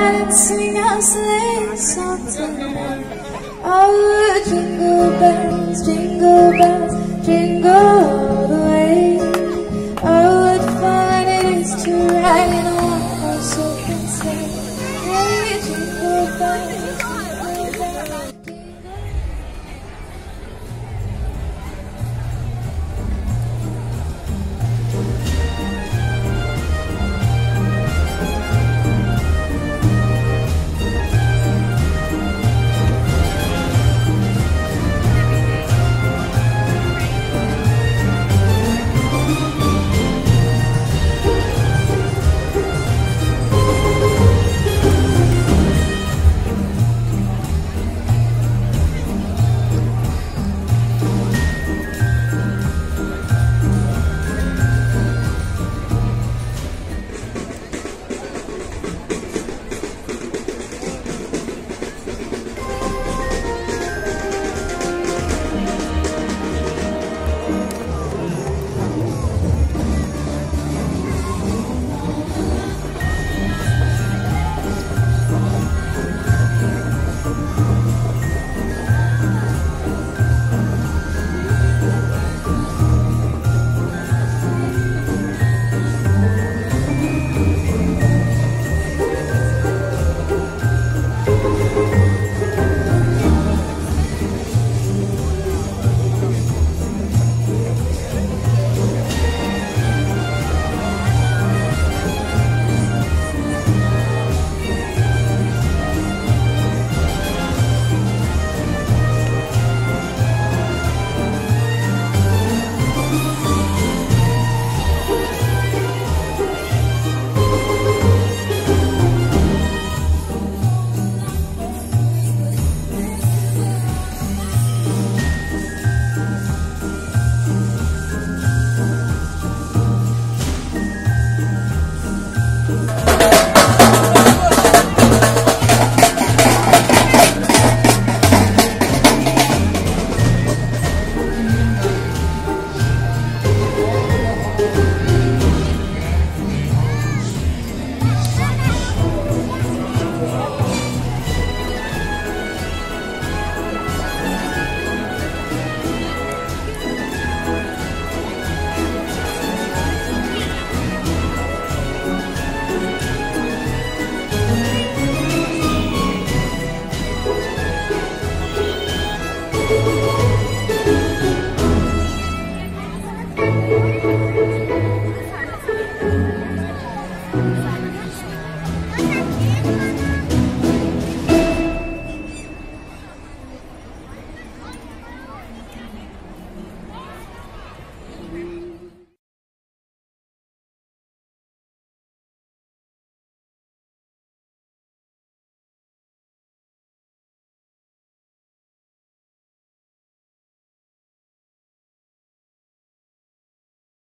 dancing as they something. Oh, jingle bells, jingle bells, jingle all the way. Oh, what fun it is to ride in a one-horse open sleigh. Hey, jingle bells, jingle bells, jingle bells.